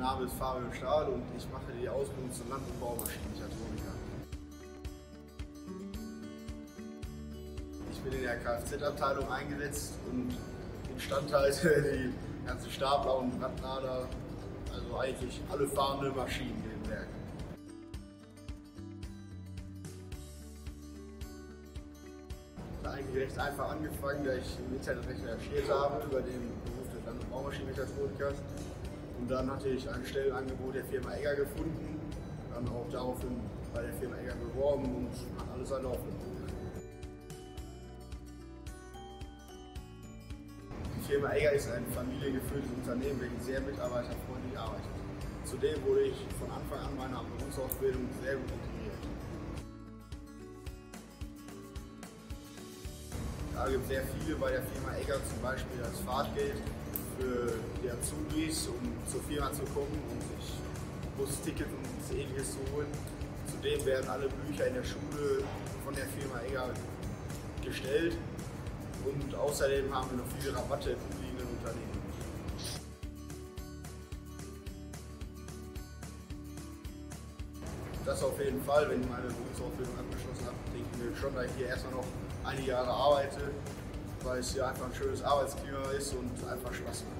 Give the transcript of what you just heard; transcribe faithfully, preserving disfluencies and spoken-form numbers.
Mein Name ist Fabio Stahl und ich mache die Ausbildung zum Land- und Baumaschinenmechatroniker. Ich bin in der Kfz-Abteilung eingesetzt und instandhalte die ganzen Stapler und Radlader, also eigentlich alle fahrenden Maschinen hier im Werk. Ich habe eigentlich recht einfach angefangen, da ich im Internet recht recherchiert habe über den Beruf des Land- und Baumaschinenmechatronikers. Und dann hatte ich ein Stellenangebot der Firma Egger gefunden, dann auch daraufhin bei der Firma Egger beworben und hat alles erlaufen. Die Firma Egger ist ein familiengeführtes Unternehmen, welches sehr mitarbeiterfreundlich arbeitet. Zudem wurde ich von Anfang an meiner Berufsausbildung sehr gut integriert. Da gibt es sehr viele bei der Firma Egger, zum Beispiel als Fahrtgeld für die Azubis, um zur Firma zu kommen und sich Bustickets und Ähnliches zu holen. Zudem werden alle Bücher in der Schule von der Firma Egger gestellt und außerdem haben wir noch viele Rabatte im umliegenden Unternehmen. Das auf jeden Fall, wenn ich meine Berufsausbildung abgeschlossen habe, denke ich mir schon, dass ich hier erstmal noch einige Jahre arbeite, weil es hier einfach ein schönes Arbeitsklima ist und einfach Spaß macht.